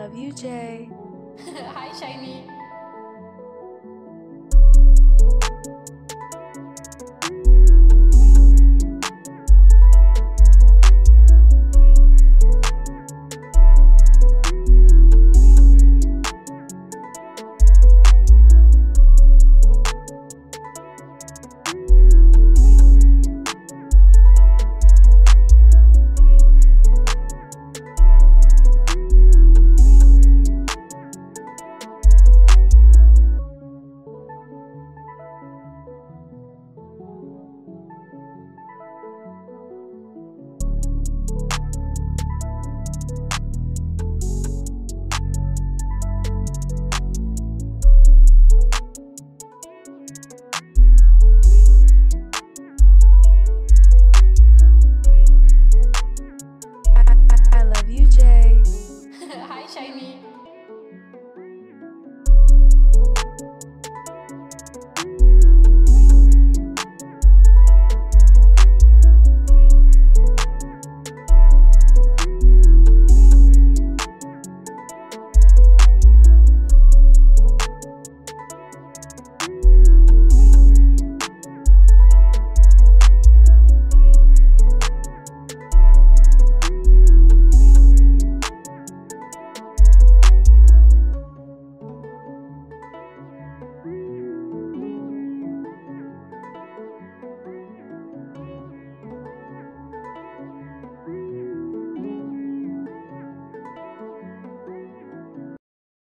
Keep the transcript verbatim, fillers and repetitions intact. love you, Jay. Hi, Shiny.